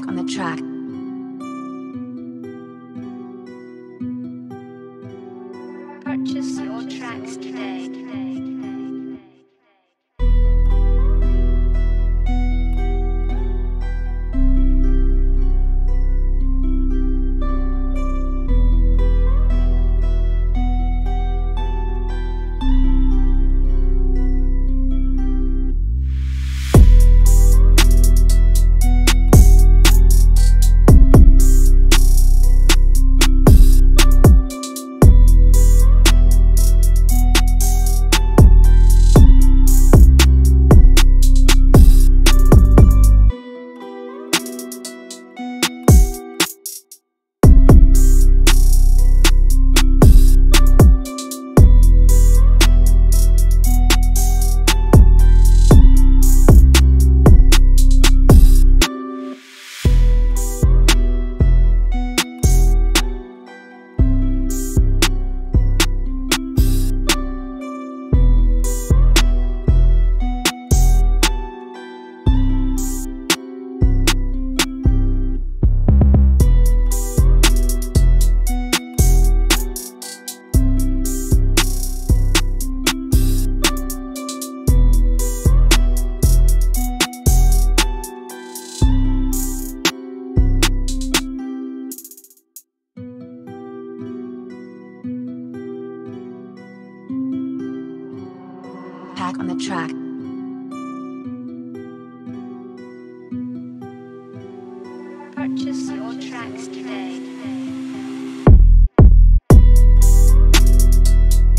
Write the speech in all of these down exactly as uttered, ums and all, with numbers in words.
back on the track. Purchase your tracks today. Back on the track. Purchase your tracks today.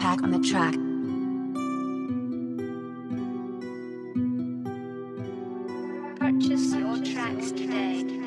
Back on the track. Purchase your tracks today.